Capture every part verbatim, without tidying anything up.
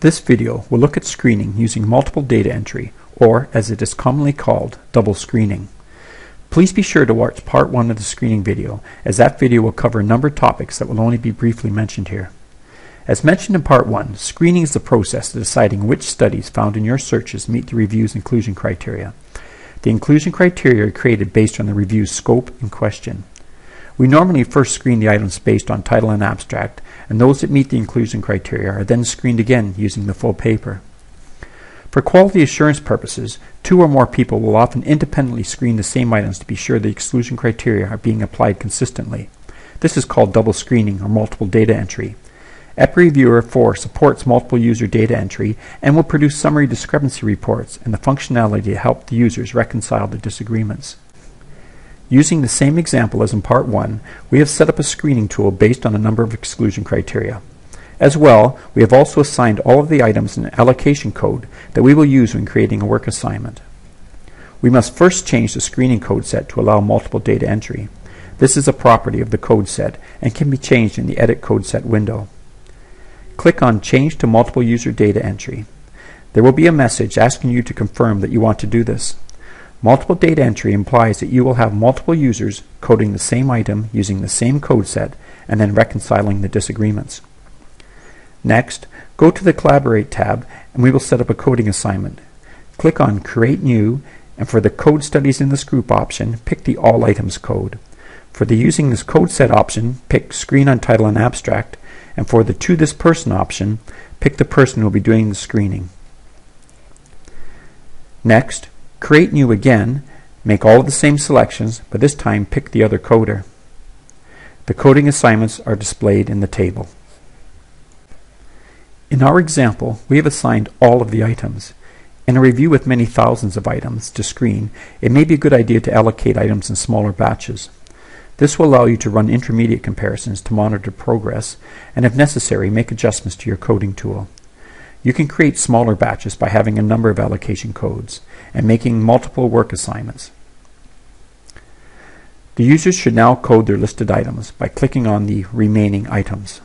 This video will look at screening using multiple data entry, or as it is commonly called, double screening. Please be sure to watch part one of the screening video, as that video will cover a number of topics that will only be briefly mentioned here. As mentioned in part one, screening is the process of deciding which studies found in your searches meet the review's inclusion criteria. The inclusion criteria are created based on the review's scope and question. We normally first screen the items based on title and abstract, and those that meet the inclusion criteria are then screened again using the full paper. For quality assurance purposes, two or more people will often independently screen the same items to be sure the exclusion criteria are being applied consistently. This is called double screening or multiple data entry. EPREViewer four supports multiple user data entry and will produce summary discrepancy reports and the functionality to help the users reconcile their disagreements. Using the same example as in part one, we have set up a screening tool based on a number of exclusion criteria. As well, we have also assigned all of the items an allocation code that we will use when creating a work assignment. We must first change the screening code set to allow multiple data entry. This is a property of the code set and can be changed in the Edit Code Set window. Click on Change to Multiple User Data Entry. There will be a message asking you to confirm that you want to do this. Multiple data entry implies that you will have multiple users coding the same item using the same code set and then reconciling the disagreements. Next, go to the Collaborate tab and we will set up a coding assignment. Click on Create New, and for the Code Studies in this group option, pick the All Items code. For the Using this Code Set option, pick Screen on Title and Abstract, and for the To This Person option, pick the person who will be doing the screening. Next, Create New again, make all of the same selections, but this time pick the other coder. The coding assignments are displayed in the table. In our example, we have assigned all of the items. In a review with many thousands of items to screen, it may be a good idea to allocate items in smaller batches. This will allow you to run intermediate comparisons to monitor progress, and if necessary, make adjustments to your coding tool. You can create smaller batches by having a number of allocation codes and making multiple work assignments. The users should now code their listed items by clicking on the remaining items.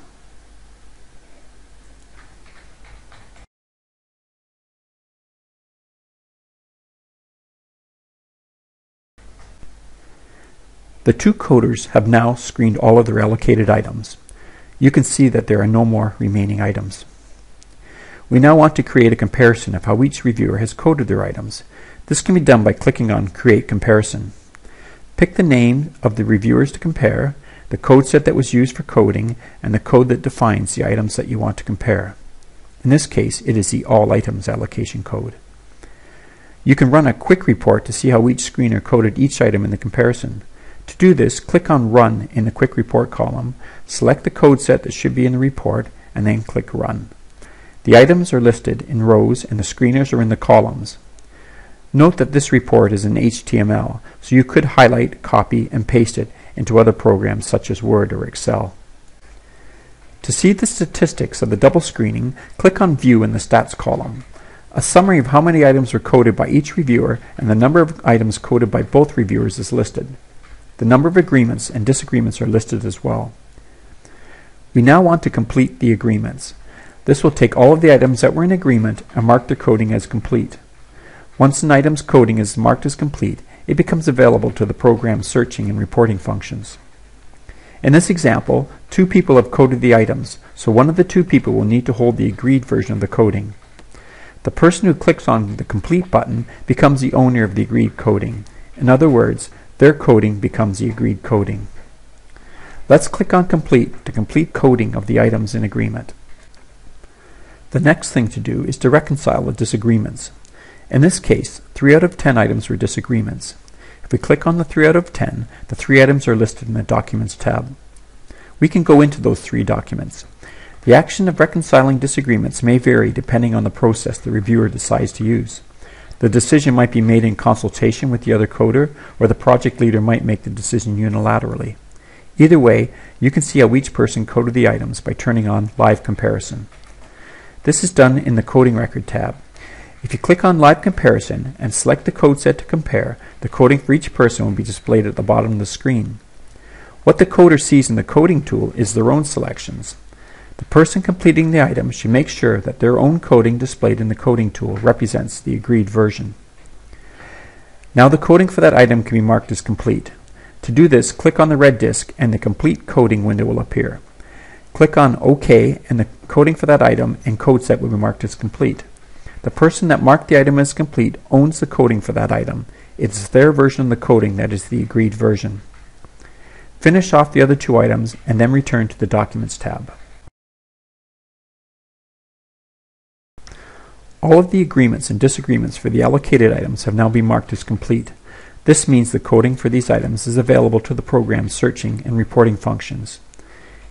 The two coders have now screened all of their allocated items. You can see that there are no more remaining items. We now want to create a comparison of how each reviewer has coded their items. This can be done by clicking on Create Comparison. Pick the name of the reviewers to compare, the code set that was used for coding, and the code that defines the items that you want to compare. In this case, it is the All Items allocation code. You can run a quick report to see how each screener coded each item in the comparison. To do this, click on Run in the Quick Report column, select the code set that should be in the report, and then click Run. The items are listed in rows and the screeners are in the columns. Note that this report is in H T M L, so you could highlight, copy, and paste it into other programs such as Word or Excel. To see the statistics of the double screening, click on View in the Stats column. A summary of how many items were coded by each reviewer and the number of items coded by both reviewers is listed. The number of agreements and disagreements are listed as well. We now want to complete the agreements. This will take all of the items that were in agreement and mark their coding as complete. Once an item's coding is marked as complete, it becomes available to the program's searching and reporting functions. In this example, two people have coded the items, so one of the two people will need to hold the agreed version of the coding. The person who clicks on the Complete button becomes the owner of the agreed coding. In other words, their coding becomes the agreed coding. Let's click on Complete to complete coding of the items in agreement. The next thing to do is to reconcile the disagreements. In this case, three out of ten items were disagreements. If we click on the three out of ten, the three items are listed in the Documents tab. We can go into those three documents. The action of reconciling disagreements may vary depending on the process the reviewer decides to use. The decision might be made in consultation with the other coder, or the project leader might make the decision unilaterally. Either way, you can see how each person coded the items by turning on Live Comparison. This is done in the Coding Record tab. If you click on Live Comparison and select the code set to compare, the coding for each person will be displayed at the bottom of the screen. What the coder sees in the coding tool is their own selections. The person completing the item should make sure that their own coding displayed in the coding tool represents the agreed version. Now the coding for that item can be marked as complete. To do this, click on the red disk and the complete coding window will appear. Click on OK and the coding for that item and code set will be marked as complete. The person that marked the item as complete owns the coding for that item. It's their version of the coding that is the agreed version. Finish off the other two items and then return to the Documents tab. All of the agreements and disagreements for the allocated items have now been marked as complete. This means the coding for these items is available to the program's searching and reporting functions.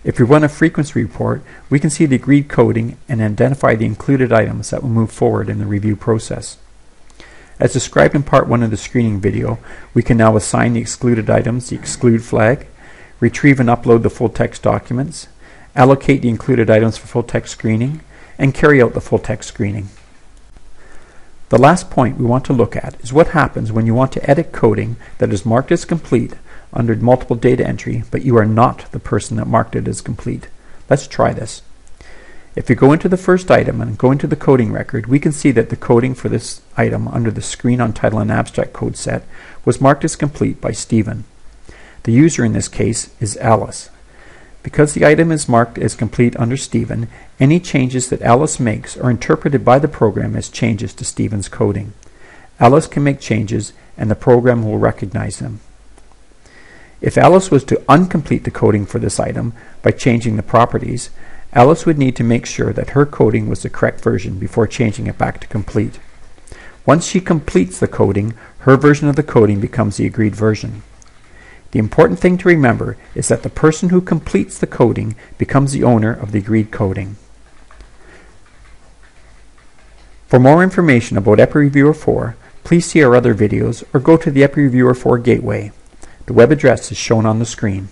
If we run a frequency report, we can see the agreed coding and identify the included items that will move forward in the review process. As described in part one of the screening video, we can now assign the excluded items the exclude flag, retrieve and upload the full-text documents, allocate the included items for full-text screening, and carry out the full-text screening. The last point we want to look at is what happens when you want to edit coding that is marked as complete under multiple data entry, but you are not the person that marked it as complete. Let's try this. If you go into the first item and go into the coding record, we can see that the coding for this item under the Screen on Title and Abstract code set was marked as complete by Stephen. The user in this case is Alice. Because the item is marked as complete under Stephen, any changes that Alice makes are interpreted by the program as changes to Stephen's coding. Alice can make changes and the program will recognize them. If Alice was to uncomplete the coding for this item by changing the properties, Alice would need to make sure that her coding was the correct version before changing it back to complete. Once she completes the coding, her version of the coding becomes the agreed version. The important thing to remember is that the person who completes the coding becomes the owner of the agreed coding. For more information about EPI Reviewer four, please see our other videos or go to the EPI Reviewer four Gateway. The web address is shown on the screen.